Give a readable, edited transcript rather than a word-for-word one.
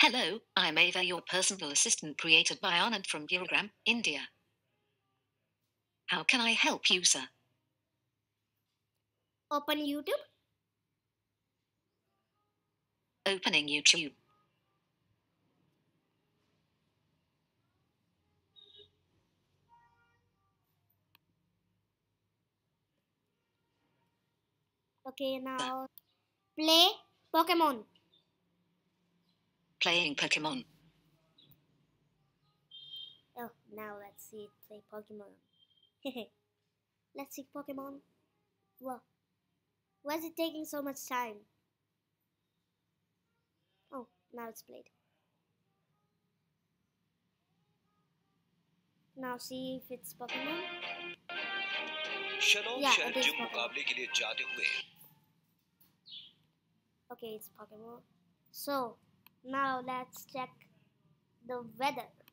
Hello, I'm Ava, your personal assistant created by Anant from Gurugram, India. How can I help you, sir? Open YouTube. Opening YouTube. Okay, now play Pokemon. Playing Pokemon. Oh, now let's see it play Pokemon. Let's see Pokemon. Whoa. Why is it taking so much time? Oh, now it's played. Now see if it's Pokemon. Yeah, it is Pokemon. Okay, it's Pokemon. So now let's check the weather.